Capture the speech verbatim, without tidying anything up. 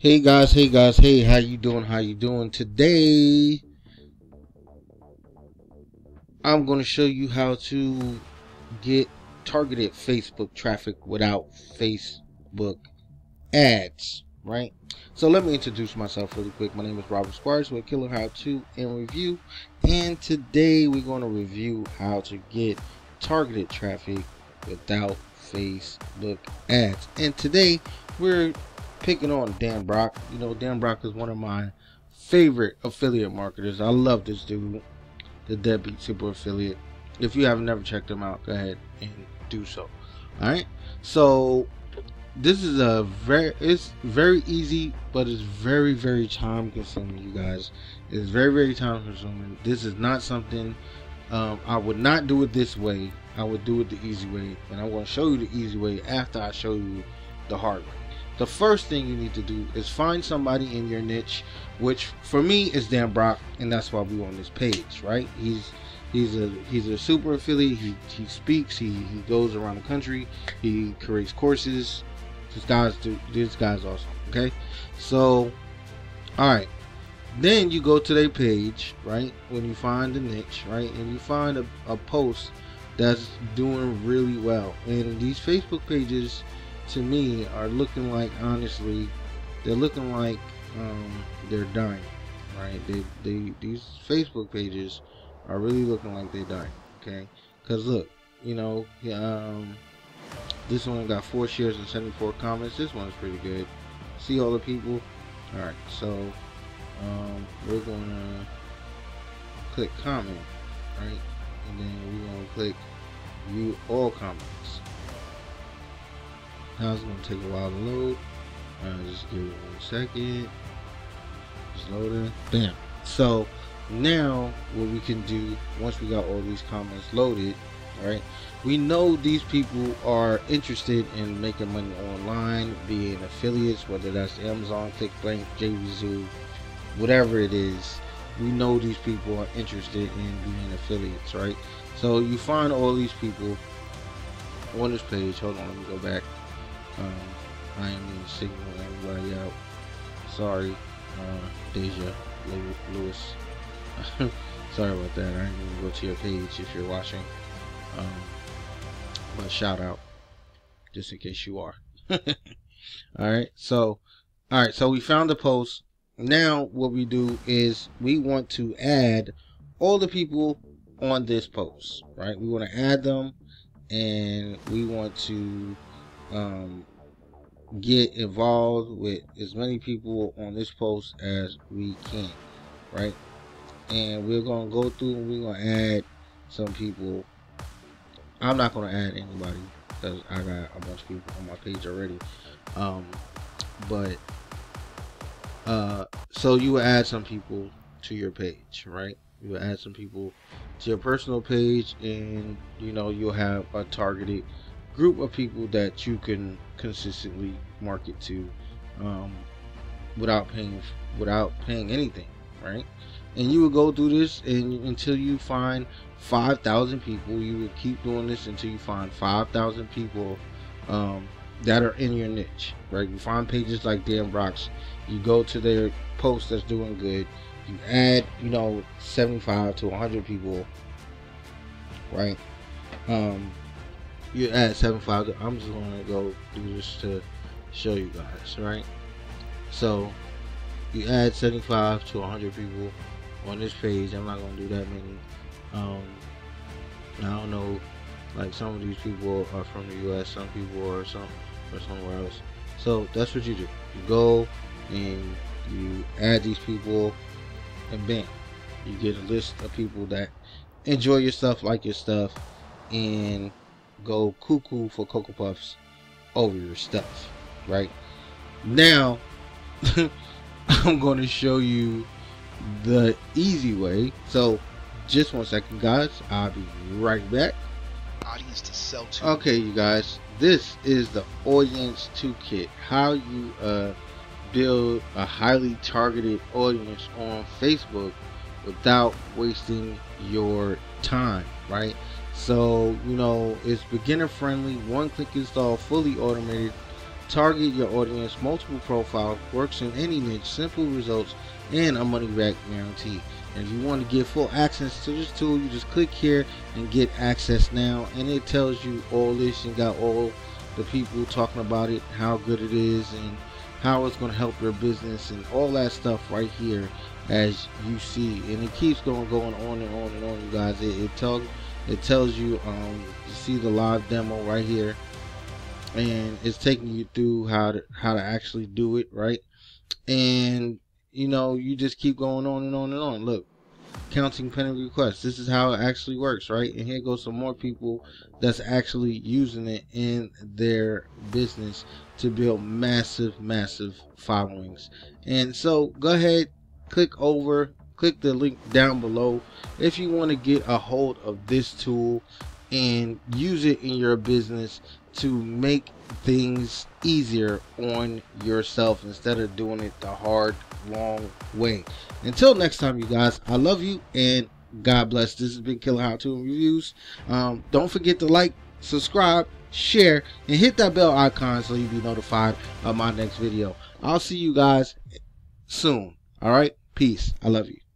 Hey guys, hey guys, hey, how you doing, how you doing? Today, I'm going to show you how to get targeted Facebook traffic without Facebook ads, right? So let me introduce myself really quick. My name is Robert Squires with Killer How To and Review, and today we're going to review how to get targeted traffic without Facebook ads. And today, we're picking on Dan Brock. You know, Dan Brock is one of my favorite affiliate marketers. I love this dude, the Deadbeat Super Affiliate. If you have never checked him out, go ahead and do so. All right, so this is a very it's very easy, but it's very very time consuming, you guys. It's very very time consuming. This is not something um, I would not do it this way. I would do it the easy way, and I'm going to show you the easy way after I show you the hard way. The first thing you need to do is find somebody in your niche, which for me is Dan Brock, and that's why we're on this page, right? He's he's a he's a super affiliate. He he speaks. He he goes around the country. He creates courses. This guy's this guy's awesome. Okay, so all right, then you go to their page, right? When you find the niche, right, and you find a a post that's doing really well, and these Facebook pages, to me, are looking like, honestly, they're looking like um, they're dying, right? They, they, these Facebook pages are really looking like they're dying, okay? Because look, you know, um, this one got four shares and seventy-four comments. This one's pretty good. See all the people? All right, so um, we're gonna click comment, right? And then we're gonna click view all comments. Now it's going to take a while to load. Uh, just give it one second. Just loading. Bam. So now what we can do, once we got all these comments loaded, right? We know these people are interested in making money online, being affiliates, whether that's Amazon, ClickBank, J V Zoo, whatever it is. We know these people are interested in being affiliates, right? So you find all these people on this page. Hold on, let me go back. Um, I ain't even signaling everybody out. Sorry, uh, Deja Lewis. Sorry about that. I ain't even go to your page if you're watching. Um, but shout out, just in case you are. all right. So, all right. So we found the post. Now what we do is we want to add all the people on this post, right? We want to add them, and we want to um get involved with as many people on this post as we can, right? And we're gonna go through and we're gonna add some people. I'm not gonna add anybody because I got a bunch of people on my page already. Um but uh so you will add some people to your page, right? You will add some people to your personal page, and you know, you'll have a targeted group of people that you can consistently market to um, without paying without paying anything, right? And you would go through this and until you find five thousand people. You would keep doing this until you find five thousand people um, that are in your niche, right? You find pages like Dan Brock's, you go to their post that's doing good, you add, you know, seventy-five to one hundred people, right? Um, you add seventy-five. I'm just gonna go do this to show you guys, right? So you add seventy-five to one hundred people on this page. I'm not gonna do that many. um I don't know, like some of these people are from the U S, some people are some or somewhere else. So that's what you do. You go and you add these people, and bam, you get a list of people that enjoy your stuff, like your stuff, and go cuckoo for Cocoa Puffs over your stuff, right? Now I'm going to show you the easy way, so just one second guys, I'll be right back. Audience to sell to. Okay you guys, this is the audience toolkit, how you uh build a highly targeted audience on Facebook without wasting your time, right? So, you know, it's beginner friendly, one click install, fully automated, target your audience, multiple profiles, works in any niche, simple results, and a money back guarantee. And if you want to get full access to this tool, you just click here and get access now, and it tells you all this and got all the people talking about it, how good it is and how it's going to help your business and all that stuff right here, as you see. And it keeps going going on and on and on, you guys. It, it tells it tells you um you see the live demo right here, and it's taking you through how to how to actually do it, right? And you know, you just keep going on and on and on. Look, counting pending requests, this is how it actually works, right? And here goes some more people that's actually using it in their business to build massive massive followings. And so go ahead, click over, click the link down below if you want to get a hold of this tool and use it in your business to make things easier on yourself instead of doing it the hard long way. Until next time, you guys, I love you and God bless. This has been Killer How To Reviews. Um, don't forget to like, subscribe, share, and hit that bell icon so you'll be notified of my next video. I'll see you guys soon. All right, peace. I love you.